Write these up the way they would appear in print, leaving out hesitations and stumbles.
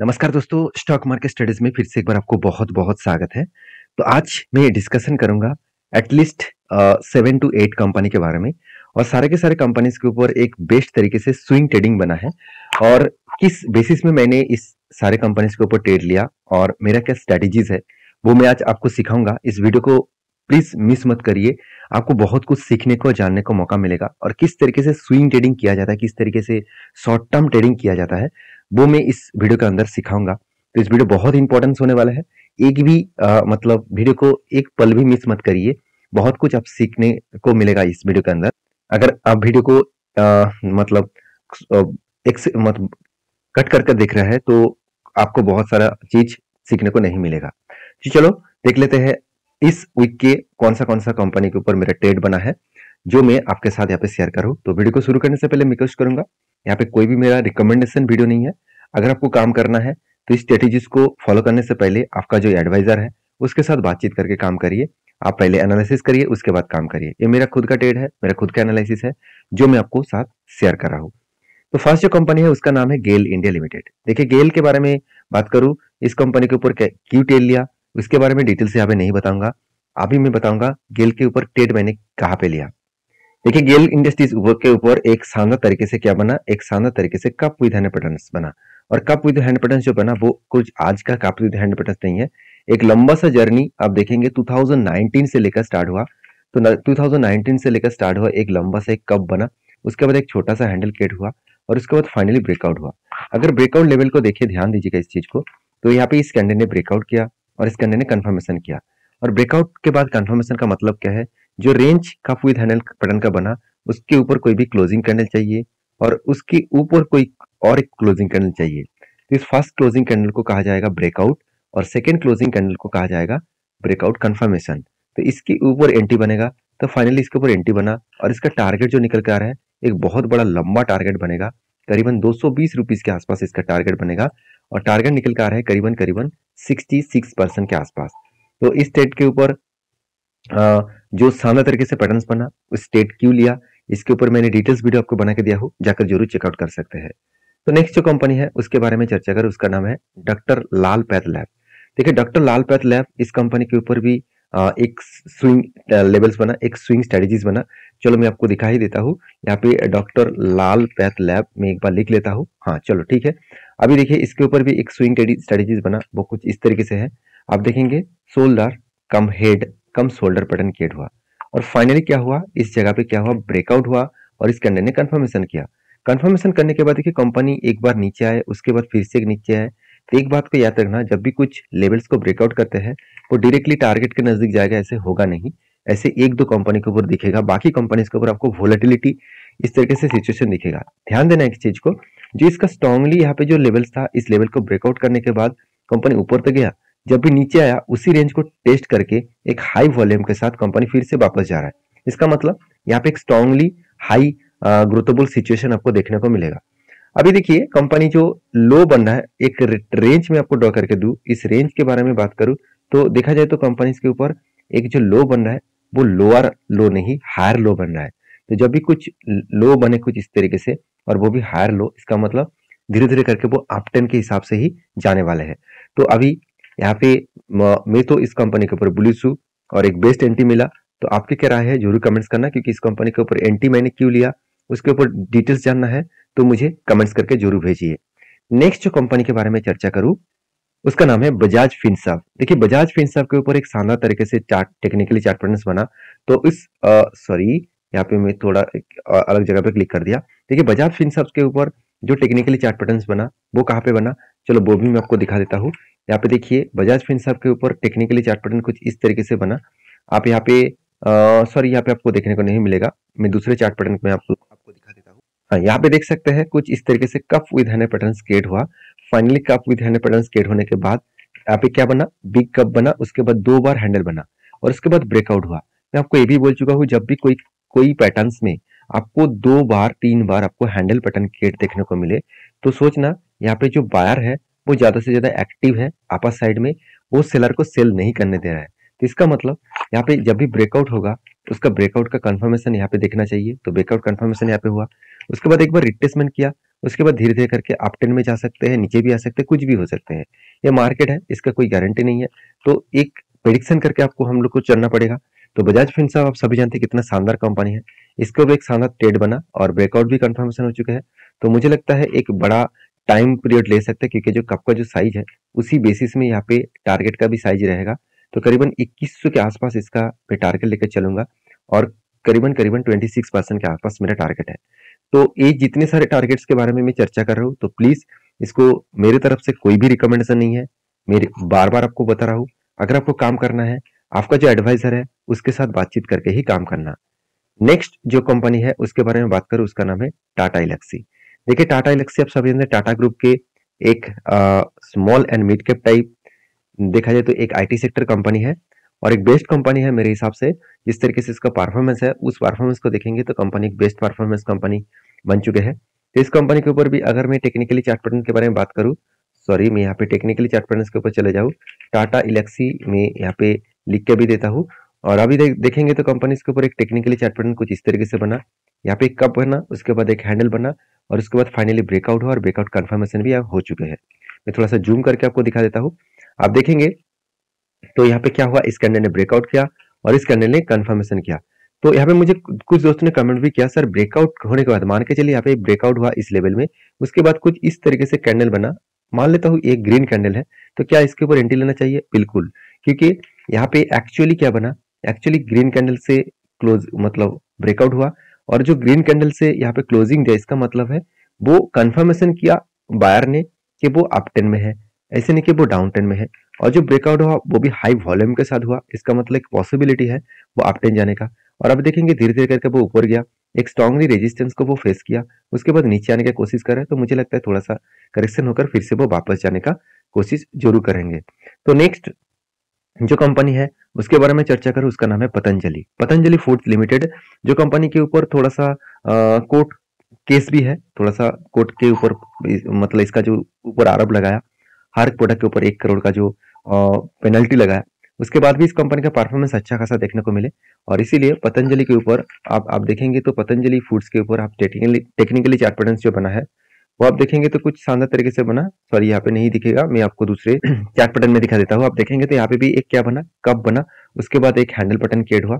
नमस्कार दोस्तों, stock market studies में फिर से एक बार आपको बहुत बहुत स्वागत है। तो आज मैं डिस्कशन करूंगा एटलीस्ट 7 to 8 कंपनी के बारे में और सारे के सारे कंपनीज के ऊपर एक बेस्ट तरीके से स्विंग ट्रेडिंग बना है और किस बेसिस में मैंने इस सारे कंपनीज के ऊपर ट्रेड लिया और मेरा क्या स्ट्रेटेजीज है वो मैं आज आपको सिखाऊंगा। इस वीडियो को प्लीज मिस मत करिए, आपको बहुत कुछ सीखने को जानने को मौका मिलेगा और किस तरीके से स्विंग ट्रेडिंग किया जाता है, किस तरीके से शॉर्ट टर्म ट्रेडिंग किया जाता है वो मैं इस वीडियो के अंदर सिखाऊंगा। तो इस वीडियो बहुत इंपॉर्टेंस होने वाला है, एक भी मतलब वीडियो को एक पल भी मिस मत करिए, बहुत कुछ आप सीखने को मिलेगा इस वीडियो के अंदर। अगर आप वीडियो को मतलब कट कर देख रहे हैं तो आपको बहुत सारा चीज सीखने को नहीं मिलेगा। जी चलो देख लेते हैं इस वीक के कौन सा कंपनी के ऊपर मेरा ट्रेड बना है जो मैं आपके साथ यहाँ पे शेयर करूँ। तो वीडियो को शुरू करने से पहले मैं रिक्वेस्ट करूंगा, यहाँ पे कोई भी मेरा रिकमेंडेशन वीडियो नहीं है। अगर आपको काम करना है तो इस स्ट्रेटेजीज को फॉलो करने से पहले आपका जो एडवाइजर है उसके साथ बातचीत करके काम करिए। आप पहले एनालिसिस करिए उसके बाद काम करिए। ये मेरा खुद का ट्रेड है, मेरा खुद का एनालिसिस है जो मैं आपको साथ शेयर कर रहा हूँ। तो फर्स्ट जो कंपनी है उसका नाम है गेल इंडिया लिमिटेड। देखिए गेल के बारे में बात करूँ, इस कंपनी के ऊपर क्यों ट्रेड लिया उसके बारे में डिटेल से यहाँ पे नहीं बताऊंगा, अभी मैं बताऊंगा गेल के ऊपर ट्रेड मैंने कहाँ पे लिया। देखिए गेल इंडस्ट्रीज के ऊपर एक शानदार तरीके से क्या बना, एक शानदार तरीके से कप विद हैंड पैटर्न्स बना और कप विद हैंड पैटर्न्स जो बना वो कुछ आज का कप विद हैंड पैटर्न्स नहीं है, एक लंबा सा जर्नी आप देखेंगे 2019 से लेकर स्टार्ट हुआ। तो 2019 से लेकर स्टार्ट हुआ, एक लंबा सा एक कप बना, उसके बाद एक छोटा सा हैंडल क्रिएट हुआ और उसके बाद फाइनली ब्रेकआउट हुआ। अगर ब्रेकआउट लेवल को देखिए, ध्यान दीजिएगा इस चीज को, तो यहाँ पे इस कैंडल ने ब्रेकआउट किया और इस कैंडल ने कंफर्मेशन किया और ब्रेकआउट के बाद कंफर्मेशन का मतलब क्या है, जो range cup with handle pattern का बना उसके ऊपर कोई भी क्लोजिंग कैंडल चाहिए और उसके ऊपर कोई और एक क्लोजिंग कैंडल चाहिए। तो इस फर्स्ट क्लोजिंग कैंडल को कहा जाएगा ब्रेकआउट और सेकंड क्लोजिंग कैंडल को कहा जाएगा ब्रेकआउट कंफर्मेशन। तो इसके ऊपर एंट्री बनेगा, तो फाइनली इसके ऊपर एंट्री बना और इसका टारगेट जो निकल के आ रहा है एक बहुत बड़ा लंबा टारगेट बनेगा, करीबन 220 रुपीज के आसपास इसका टारगेट बनेगा और टारगेट निकल के आ रहा है करीबन 66% के आसपास। तो इस ट्रेड के ऊपर जो शानदार तरीके से पैटर्न्स बना, उस ट्रेड क्यों लिया इसके ऊपर मैंने डिटेल्स वीडियो आपको बना के दिया हो, जाकर जरूर चेकआउट कर सकते हैं। तो नेक्स्ट जो कंपनी है उसके बारे में चर्चा करें, उसका नाम है डॉक्टर लाल पैथ लैब। देखिए डॉक्टर लाल पैथ लैब इस कंपनी के ऊपर भी एक स्विंग लेवल्स बना, एक स्विंग स्ट्रेटेजीज बना। चलो मैं आपको दिखा ही देता हूँ, यहाँ पे डॉक्टर लाल पैथ लैब में एक बार लिख लेता हूँ। हाँ चलो ठीक है, अभी देखिए इसके ऊपर भी एक स्विंग स्ट्रेटेजीज बना, वो कुछ इस तरीके से है। आप देखेंगे shoulder cum head cum shoulder pattern create हुआ और फाइनली क्या हुआ, इस जगह पे क्या हुआ ब्रेकआउट हुआ और इस कैंडल ने कंफर्मेशन किया। कंफर्मेशन करने के बाद देखिए कंपनी एक बार नीचे आए, उसके बाद फिर से नीचे आए। तो एक बात को याद रखना, जब भी कुछ लेवल्स को ब्रेकआउट करते हैं वो डायरेक्टली टारगेट के नजदीक जाएगा ऐसे होगा नहीं, ऐसे एक दो कंपनी के ऊपर दिखेगा, बाकी कंपनीज के ऊपर आपको वोलेटिलिटी इस तरीके से सिचुएशन दिखेगा। ध्यान देना एक चीज को, जो इसका स्ट्रांगली यहाँ पे जो लेवल्स था इस लेवल को ब्रेकआउट करने के बाद कंपनी ऊपर तक गया, जब भी नीचे आया उसी रेंज को टेस्ट करके एक हाई वॉल्यूम के साथ कंपनी फिर से वापस जा रहा है। इसका मतलब यहाँ पे एक स्ट्रांगली हाई ग्रोथेबल सिचुएशन आपको देखने को मिलेगा। अभी देखिए कंपनी जो लो बन रहा है, एक रेंज में आपको ड्रॉ करके दू, इस रेंज के बारे में बात करूं तो देखा जाए तो कंपनी के ऊपर एक जो लो बन रहा है वो लोअर लो नहीं हायर लो बन रहा है। तो जब भी कुछ लो बने कुछ इस तरीके से और वो भी हायर लो, इसका मतलब धीरे धीरे करके वो अपटर्न के हिसाब से ही जाने वाले हैं। तो अभी यहाँ पे मैं तो इस कंपनी के ऊपर बुलिश हूँ और एक बेस्ट एंट्री मिला। तो आपकी क्या राय है जरूर कमेंट्स करना, क्योंकि इस कंपनी के ऊपर एंट्री मैंने क्यों लिया उसके ऊपर डिटेल्स जानना है तो मुझे कमेंट्स करके जरूर भेजिए। नेक्स्ट जो कंपनी के बारे में चर्चा करूँ उसका नाम है बजाज फिनसर्व। देखिए बजाज फिनसर्व के ऊपर एक शानदार तरीके से चार्ट टेक्निकली चार्ट पैटर्न्स बना। तो इस सॉरी यहाँ पे मैं थोड़ा अलग जगह पे क्लिक कर दिया। देखिए बजाज फिनसर्व के ऊपर जो टेक्निकली चार्ट पैटर्न्स बना वो कहाँ पे बना, चलो वो भी मैं आपको दिखा देता हूँ। यहाँ पे देखिए बजाज फिनसर्व के ऊपर टेक्निकली चार्ट पैटर्न कुछ इस तरीके से बना। आप यहाँ पे सॉरी यहाँ पे आपको देखने को नहीं मिलेगा, मैं दूसरे चार्ट पैटर्न में आपको दिखा देता हूँ। हाँ यहाँ पे देख सकते हैं कुछ इस तरीके से cup with hand pattern create हुआ। Finally cup with hand pattern create होने के बाद यहाँ पे क्या बना, बिग कप बना, उसके बाद दो बार हैंडल बना और उसके बाद ब्रेकआउट हुआ। मैं आपको ये भी बोल चुका हूँ, जब भी कोई पैटर्न में आपको दो बार तीन बार आपको हैंडल पैटर्न क्रिएट देखने को मिले तो सोचना यहाँ पे जो बायर है वो ज्यादा से ज्यादा एक्टिव है अपर साइड में, वो सेलर को सेल नहीं करने दे रहा है। तो इसका मतलब यहाँ पे जब भी ब्रेकआउट होगा तो उसका ब्रेकआउट का कंफर्मेशन यहाँ पे देखना चाहिए। तो ब्रेकआउट कंफर्मेशन यहाँ पे हुआ, उसके बाद एक बार रिट्रेसमेंट किया, उसके बाद धीरे धीरे करके अप ट्रेंड में जा सकते हैं, नीचे भी आ सकते हैं, कुछ भी हो सकते हैं। ये मार्केट है, इसका कोई गारंटी नहीं है, तो एक प्रेडिक्शन करके आपको हम लोग को चलना पड़ेगा। तो बजाज फिनसर्व आप सभी जानते हैं कितना शानदार कंपनी है, इसको भी एक शानदार ट्रेड बना और ब्रेकआउट भी कंफर्मेशन हो चुका है। तो मुझे लगता है एक बड़ा टाइम पीरियड ले सकते हैं, क्योंकि जो कप का जो साइज है उसी बेसिस में यहाँ पे टारगेट का भी साइज रहेगा। तो करीबन 2100 के आसपास इसका मैं टारगेट लेकर चलूंगा और करीबन 26% के आसपास मेरा टारगेट है। तो ये जितने सारे टारगेट्स के बारे में मैं चर्चा कर रहा हूँ, तो प्लीज इसको मेरी तरफ से कोई भी रिकमेंडेशन नहीं है, मेरे बार बार आपको बता रहा हूँ। अगर आपको काम करना है, आपका जो एडवाइजर है उसके साथ बातचीत करके ही काम करना। नेक्स्ट जो कंपनी है उसके बारे में बात करूँ, उसका नाम है टाटा एलेक्सी। देखिए टाटा एलेक्सी आप सभी जानते हैं टाटा ग्रुप के एक small and mid cap type देखा जाए तो एक आईटी सेक्टर कंपनी है और एक बेस्ट कंपनी है मेरे हिसाब से। जिस तरीके से इसका परफॉर्मेंस है उस परफॉर्मेंस को देखेंगे तो कंपनी एक बेस्ट परफॉर्मेंस कंपनी बन चुके हैं। तो इस कंपनी के ऊपर भी अगर मैं टेक्निकली चार्ट पैटर्न के बारे में बात करूं, सॉरी मैं यहाँ पे टेक्निकली चार्ट पैटर्न के ऊपर चले जाऊँ, टाटा एलेक्सी में यहाँ पे लिख के भी देता हूँ और अभी देखेंगे तो कंपनी इसके ऊपर एक टेक्निकली चार्ट पैटर्न कुछ इस तरीके से बना। यहाँ पे एक कप बना, उसके बाद एक हैंडल बना और उसके बाद फाइनली ब्रेकआउट हुआ और ब्रेकआउट कन्फर्मेशन भी हो चुके हैं। मैं थोड़ा सा जूम करके आपको दिखा देता हूँ। आप देखेंगे तो यहाँ पे क्या हुआ, इस कैंडल ने ब्रेकआउट किया और इस कैंडल ने कंफर्मेशन किया। तो यहाँ पे मुझे कुछ दोस्तों ने कमेंट भी किया, सर ब्रेकआउट होने के बाद मान के चलिए यहाँ पे ब्रेकआउट हुआ इस लेवल में, उसके बाद कुछ इस तरीके से कैंडल बना, मान लेता हूँ एक ग्रीन कैंडल है, तो क्या इसके ऊपर एंट्री लेना चाहिए? बिल्कुल, क्योंकि यहाँ पे एक्चुअली क्या बना, एक्चुअली ग्रीन कैंडल से क्लोज मतलब ब्रेकआउट हुआ और जो ग्रीन कैंडल से यहाँ पे क्लोजिंग दिया इसका मतलब है वो कंफर्मेशन किया बायर ने कि वो अप ट्रेंड में है, ऐसे नहीं कि वो डाउन ट्रेंड में है। और जो ब्रेकआउट हुआ वो भी हाई वॉल्यूम के साथ हुआ, इसका मतलब एक पॉसिबिलिटी है वो अप ट्रेंड जाने का। और अब देखेंगे धीरे धीरे करके वो ऊपर गया, एक स्ट्रांगली रेजिस्टेंस को वो फेस किया, उसके बाद नीचे आने की कोशिश कर रहा है। तो मुझे लगता है थोड़ा सा करेक्शन होकर फिर से वो वापस जाने का कोशिश जरूर करेंगे। तो नेक्स्ट जो कंपनी है उसके बारे में चर्चा करूँ, उसका नाम है पतंजलि। पतंजलि फूड्स लिमिटेड, जो कंपनी के ऊपर थोड़ा सा कोर्ट केस भी है, थोड़ा सा कोर्ट के ऊपर मतलब इसका जो ऊपर आरोप लगाया, हर प्रोडक्ट के ऊपर 1 करोड़ का जो पेनल्टी लगाया, उसके बाद भी इस कंपनी का परफॉर्मेंस अच्छा खासा देखने को मिले और इसीलिए पतंजलि के ऊपर आप देखेंगे तो पतंजलि फूड्स के ऊपर आप टेक्निकली चार्ट पैटर्न जो बना है वो आप देखेंगे तो कुछ शानदार तरीके से बना। सॉरी यहाँ पे नहीं दिखेगा, मैं आपको दूसरे चार्ट पैटर्न में दिखा देता हूँ। आप देखेंगे तो यहाँ पे भी एक क्या बना, कप बना, उसके बाद एक हैंडल पैटर्न क्रिएट हुआ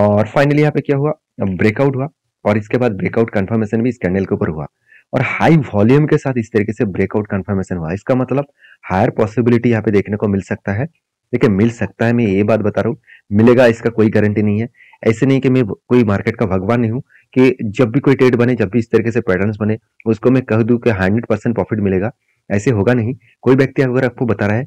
और फाइनली यहाँ पे क्या हुआ, ब्रेकआउट हुआ और इसके बाद ब्रेकआउट कन्फर्मेशन भी इस कैंडल के ऊपर हुआ और हाई वॉल्यूम के साथ इस तरीके से ब्रेकआउट कंफर्मेशन हुआ। इसका मतलब हायर पॉसिबिलिटी यहाँ पे देखने को मिल सकता है। देखिए मिल सकता है, मैं ये बात बता रहा हूँ, मिलेगा इसका कोई गारंटी नहीं है। ऐसे नहीं कि मैं कोई मार्केट का भगवान नहीं हूँ कि जब भी कोई ट्रेड बने, जब भी इस तरीके से पैटर्न्स बने उसको मैं कह दूँ कि 100% प्रॉफिट मिलेगा, ऐसे होगा नहीं। कोई व्यक्ति अगर आपको बता रहा है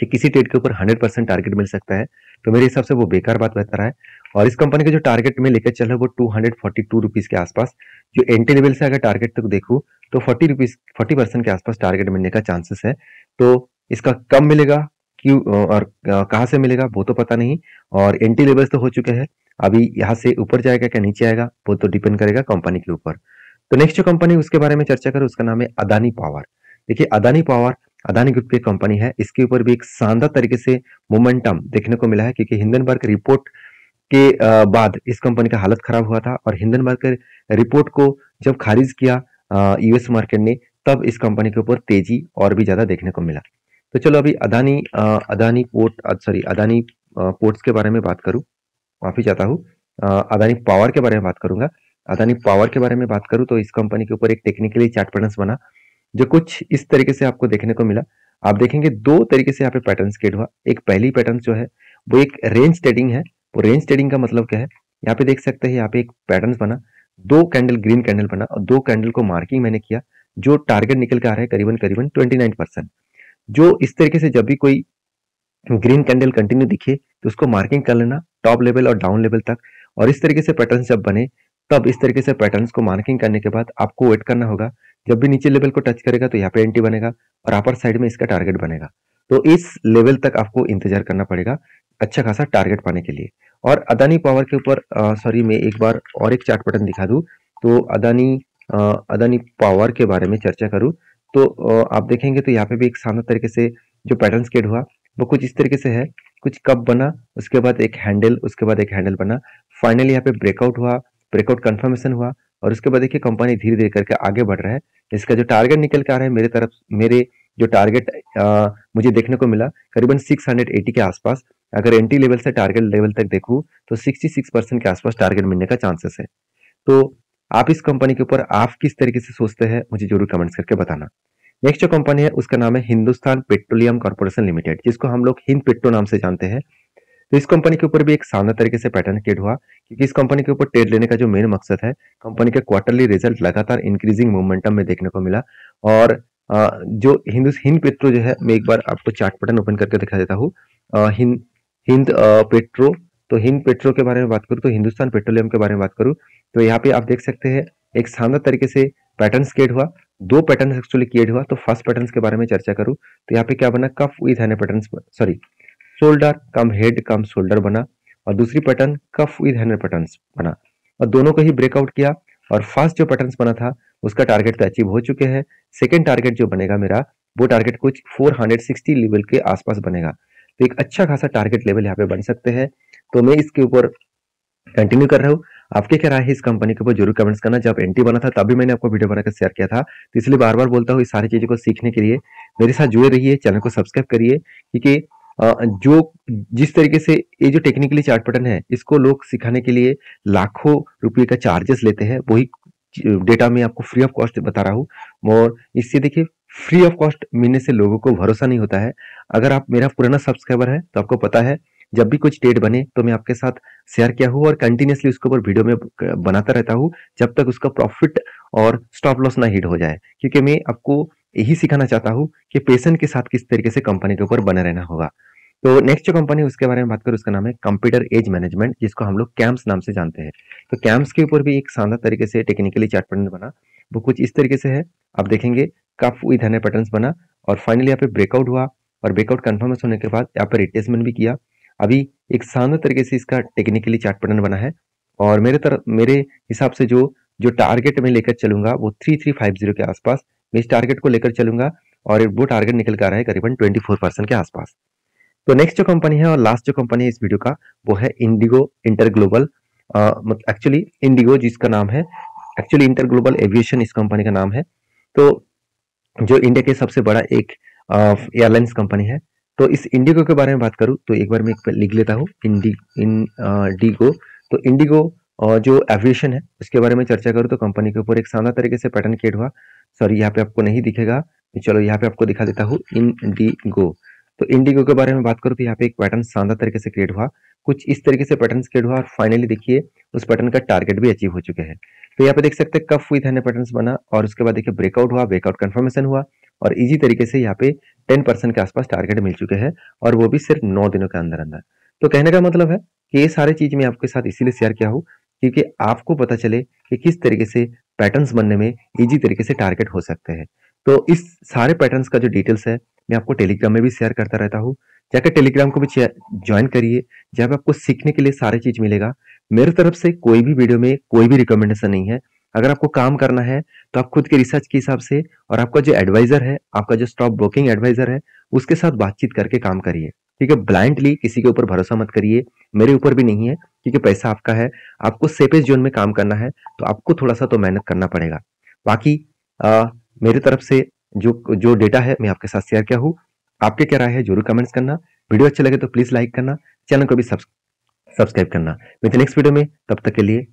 कि किसी ट्रेड के ऊपर 100% टारगेट मिल सकता है तो मेरे हिसाब से वो बेकार बात बता रहा है। और इस कंपनी के जो टारगेट में लेकर चल रहा है वो 242 रुपीज़ के आसपास, जो एंट्री लेवल से अगर टारगेट तक देखूँ तो 40% के आसपास टारगेट मिलने का चांसेस है। तो इसका कब मिलेगा, क्यों और कहाँ से मिलेगा वो तो पता नहीं, और एंट्री लेवल्स तो हो चुके हैं, अभी यहाँ से ऊपर जाएगा क्या नीचे आएगा वो तो डिपेंड करेगा कंपनी के ऊपर। तो नेक्स्ट जो कंपनी उसके बारे में चर्चा करूँ, उसका नाम है अदानी पावर। देखिए अदानी पावर अदानी ग्रुप की कंपनी है, इसके ऊपर भी एक शानदार तरीके से मोमेंटम देखने को मिला है, क्योंकि हिंडनबर्ग रिपोर्ट के बाद इस कंपनी का हालत खराब हुआ था और हिंडनबर्ग रिपोर्ट को जब खारिज किया यूएस मार्केट ने तब इस कंपनी के ऊपर तेजी और भी ज्यादा देखने को मिला। तो चलो अभी अदानी पोर्ट्स के बारे में बात करूं, माफी चाहता हूँ, अदानी पावर के बारे में बात करूंगा। अदानी पावर के बारे में बात करूं तो इस कंपनी के ऊपर एक टेक्निकली चार्ट पैटर्न बना जो कुछ इस तरीके से आपको देखने को मिला। आप देखेंगे दो तरीके से यहाँ पे पैटर्न क्रिएट हुआ। एक पहली पैटर्न जो है वो एक रेंज ट्रेडिंग है। वो रेंज ट्रेडिंग का मतलब क्या है, यहाँ पे देख सकते हैं यहाँ पे एक पैटर्न बना, दो कैंडल ग्रीन कैंडल बना और दो कैंडल को मार्किंग मैंने किया, जो टारगेट निकल के आ रहा है करीबन 29%। जो इस तरीके से जब भी कोई ग्रीन कैंडल कंटिन्यू दिखे तो उसको मार्किंग कर लेना टॉप लेवल और डाउन लेवल तक, और इस तरीके से पैटर्न जब बने तब इस तरीके से पैटर्न को मार्किंग करने के बाद आपको वेट करना होगा। जब भी नीचे लेवल को टच करेगा तो यहाँ पे एंट्री बनेगा और अपर साइड में इसका टारगेट बनेगा, तो इस लेवल तक आपको इंतजार करना पड़ेगा अच्छा खासा टारगेट पाने के लिए। और अदानी पावर के ऊपर सॉरी मैं एक बार और एक चार्ट पैटर्न दिखा दूं, तो अदानी पावर के बारे में चर्चा करूं तो आप देखेंगे तो यहाँ पे भी एक शानदार तरीके से जो पैटर्न क्रिएट हुआ वो कुछ इस तरीके से है। कुछ कप बना, उसके बाद एक हैंडल, उसके बाद एक हैंडल बना, फाइनली यहाँ पे ब्रेकआउट हुआ, ब्रेकआउट कन्फर्मेशन हुआ और उसके बाद देखिए कंपनी धीरे धीरे करके आगे बढ़ रहा है। इसका जो टारगेट निकल के आ रहा है मेरे तरफ, मेरे जो टारगेट मुझे देखने को मिला करीबन 680 के आसपास। अगर एंट्री लेवल से टारगेट लेवल तक देखूं तो 66% के आसपास टारगेट मिलने का चांसेस है। तो आप इस कंपनी के ऊपर आप किस तरीके से सोचते हैं मुझे जरूर कमेंट्स करके बताना। नेक्स्ट जो कंपनी है उसका नाम है हिंदुस्तान पेट्रोलियम कॉर्पोरेशन लिमिटेड, जिसको हम लोग हिंद पेट्रो नाम से जानते हैं। तो इस कंपनी के ऊपर भी एक शानदार तरीके से पैटर्न क्रिएट हुआ, क्योंकि इस कंपनी के ऊपर ट्रेड लेने का जो मेन मकसद है, कंपनी के क्वार्टरली रिजल्ट लगातार इंक्रीजिंग मोमेंटम में देखने को मिला। और जो हिंद पेट्रो जो है, मैं एक बार आपको चार्ट पैटर्न ओपन करके दिखा देता हूँ। हिंद पेट्रो के बारे में बात करूँ तो हिंदुस्तान पेट्रोलियम के बारे में बात करूँ तो यहाँ पे आप देख सकते हैं एक शानदार तरीके से पैटर्न क्रिएट हुआ। दो पैटर्न एक्चुअली क्रिएट हुआ। तो फर्स्ट पैटर्न के बारे में चर्चा करूँ तो यहाँ पे क्या बना, कफ with hand pattern, sorry shoulder cum head cum shoulder बना, और दूसरी pattern cuff with hand pattern बना, और दोनों को ही ब्रेकआउट किया। और फर्स्ट जो पैटर्न बना था उसका टारगेट तो अचीव हो चुके हैं। सेकेंड टारगेट जो बनेगा मेरा, वो टारगेट कुछ 460 लेवल के आसपास बनेगा। तो एक अच्छा खासा टारगेट लेवल यहाँ पे बन सकते हैं। तो मैं इसके ऊपर कंटिन्यू कर रहा हूँ। आपके क्या राय है इस कंपनी के ऊपर जरूर कमेंट्स करना। जब एंट्री बना था तभी मैंने आपको वीडियो बनाकर शेयर किया था, तो इसलिए बार बार बोलता हूँ इस सारी चीज़ों को सीखने के लिए मेरे साथ जुड़े रहिए, चैनल को सब्सक्राइब करिए, क्योंकि जिस तरीके से ये जो टेक्निकली चार्ट पैटर्न है इसको लोग सिखाने के लिए लाखों रुपए का चार्जेस लेते हैं, वही डेटा में आपको फ्री ऑफ कॉस्ट बता रहा हूँ। और इससे देखिए फ्री ऑफ कॉस्ट मिलने से लोगों को भरोसा नहीं होता है। अगर आप मेरा पुराना सब्सक्राइबर है तो आपको पता है जब भी कुछ डेट बने तो मैं आपके साथ शेयर किया हूँ और कंटिन्यूसली उसके ऊपर वीडियो में बनाता रहता हूँ जब तक उसका प्रॉफिट और स्टॉप लॉस ना हिट हो जाए, क्योंकि मैं आपको यही सिखाना चाहता हूँ कि पेशेंस के साथ किस तरीके से कंपनी के ऊपर बने रहना होगा। तो नेक्स्ट जो कंपनी है उसके बारे में बात करूँ, उसका नाम है कंप्यूटर एज मैनेजमेंट, जिसको हम लोग कैम्स नाम से जानते हैं। तो कैम्स के ऊपर भी एक शानदार तरीके से टेक्निकली चार्ट पैटर्न बना, वो कुछ इस तरीके से है। आप देखेंगे कफ विद हैंड पैटर्न्स बना और फाइनली यहाँ पे ब्रेकआउट हुआ, और ब्रेकआउट कन्फर्मेशन होने के बाद यहाँ पे रिटेस्टमेंट भी किया। अभी एक शानदार तरीके से इसका टेक्निकली चार्ट पैटर्न बना है, और मेरे हिसाब से जो टारगेट में लेकर चलूंगा वो 3350 के आसपास मैं इस टारगेट को लेकर चलूंगा, और वो टारगेट निकल कर आ रहा है करीबन 24% के आसपास। तो नेक्स्ट जो कंपनी है और लास्ट जो कंपनी है इस वीडियो का, वो है इंडिगो इंटरग्लोबल, एक्चुअली इंडिगो जिसका नाम है, एक्चुअली इंटरग्लोबल एविएशन इस कंपनी का नाम है। तो जो इंडिया के सबसे बड़ा एक एयरलाइंस कंपनी है। तो इस इंडिगो के बारे में बात करूं तो एक बार मैं लिख लेता हूं इंडिगो। तो इंडिगो जो एविएशन है उसके बारे में चर्चा करूं तो कंपनी के ऊपर एक शानदार तरीके से पैटर्न क्रिएट हुआ। सॉरी, यहाँ पे आपको नहीं दिखेगा, चलो यहाँ पे आपको दिखा देता हूँ इंडिगो। तो इंडिगो के बारे में बात करूँ तो यहाँ पे एक पैटर्न शानदार तरीके से क्रिएट हुआ, कुछ इस तरीके से पैटर्न क्रिएट हुआ, और फाइनली देखिए उस पैटर्न का टारगेट भी अचीव हो चुके हैं। तो यहाँ पे देख सकते हैं कफ विद हैंड पैटर्न बना, और उसके बाद देखिए ब्रेकआउट हुआ, ब्रेकआउट कन्फर्मेशन हुआ, और इजी तरीके से यहाँ पे 10% के आसपास टारगेट मिल चुके हैं, और वो भी सिर्फ 9 दिनों के अंदर अंदर। तो कहने का मतलब है कि ये सारी चीज मैं आपके साथ इसीलिए शेयर किया हूँ क्योंकि आपको पता चले कि किस तरीके से पैटर्न्स बनने में इजी तरीके से टारगेट हो सकते हैं। तो इस सारे पैटर्न्स का जो डिटेल्स है मैं आपको टेलीग्राम में भी शेयर करता रहता हूँ, जाकर टेलीग्राम को भी ज्वाइन करिए, जहाँ पे आपको सीखने के लिए सारी चीज मिलेगा। मेरे तरफ से कोई भी वीडियो में कोई भी रिकमेंडेशन नहीं है। अगर आपको काम करना है तो आप खुद के रिसर्च के हिसाब से, और आपका जो एडवाइजर है, आपका जो स्टॉक ब्रोकिंग एडवाइजर है, उसके साथ बातचीत करके काम करिए, ठीक है। ब्लाइंडली किसी के ऊपर भरोसा मत करिए, मेरे ऊपर भी नहीं है, क्योंकि पैसा आपका है, आपको सेफेस्ट जोन में काम करना है तो आपको थोड़ा सा तो मेहनत करना पड़ेगा। बाकी मेरे तरफ से जो डेटा है मैं आपके साथ शेयर किया हूँ। आपके क्या राय है जरूर कमेंट्स करना। वीडियो अच्छा लगे तो प्लीज लाइक करना, चैनल को भी सब्सक्राइब करना। मिलते हैं नेक्स्ट वीडियो में, तब तक के लिए।